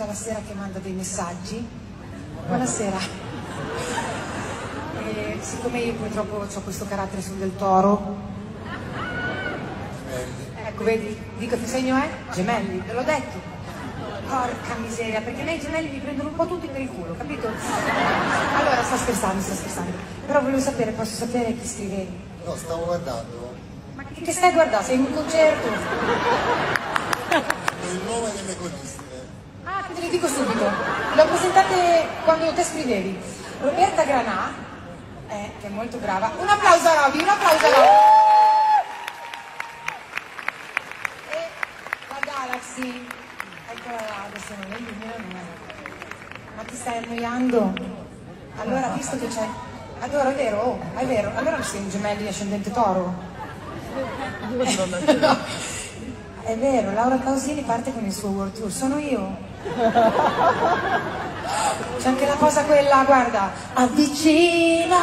La sera che manda dei messaggi, buonasera. E siccome io purtroppo ho questo carattere sul del toro, ecco, vedi, dico che segno è? Gemelli, te l'ho detto. Porca miseria, perché nei gemelli mi prendono un po' tutti per il culo, capito? Allora, sto scherzando, però volevo sapere, posso sapere chi scrive? No, stavo guardando. Ma che stai guardando? Sei in un concerto? Il nome delle coriste. Ah, te lo dico subito, l'ho presentate quando te scrivevi. Roberta Granà, che è molto brava. Un applauso a Roby, un applauso a Roby. E la Galaxy, eccola là, adesso non è il numero. Ma ti stai annoiando? Allora, visto che c'è... Allora, è vero, oh, è vero. Allora sei un gemelli ascendente toro. No. È vero, Laura Pausini parte con il suo World Tour, sono io. C'è anche la cosa quella, guarda, avvicina.